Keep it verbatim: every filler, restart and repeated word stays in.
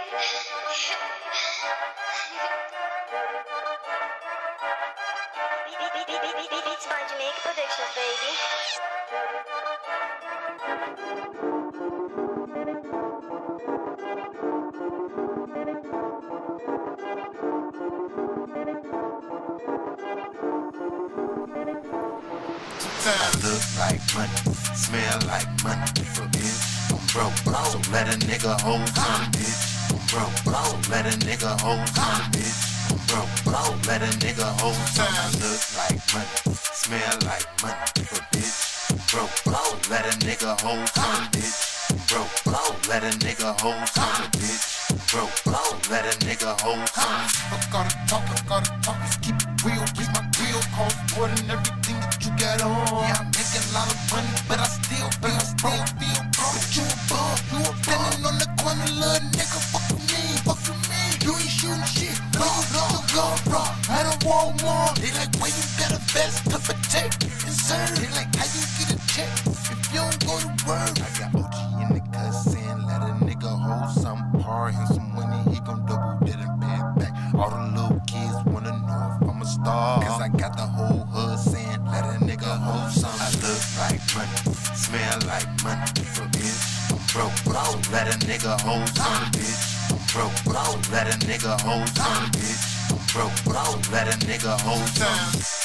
Beats by Jamaica Productions, baby. I look like money, smell like money. If a bitch, I'm broke, so let a nigga hold some bitch. Broke, so let a nigga hold on a bitch. I'm broke, so let a nigga hold on. I look like money, smell like money. If a bitch, I'm broke, so let a nigga hold on a bitch. I'm broke, so let a nigga hold on a bitch. I'm broke, so let a nigga hold on. I gotta talk, I gotta talk, let's keep it real. Keep my real cost more than everything that you got on. Yeah, I make a lot of money, but I still feel broke. Feel broke, but you a bum, you a bum on the corner, little nigga. They like, why you got a vest to protect and serve? They like, how you get a check if you don't go to work? I got O G in the cuss saying, let a nigga hold some par and some money. He gon' double that and pay it back. All the little kids wanna know if I'm a star, cause I got the whole hood saying, let a nigga hold some. I look like money, smell like money. If a bitch, I'm broke, so let a nigga hold some bitch. I'm broke, so let a nigga hold some bitch. Broke, so let a nigga hold on.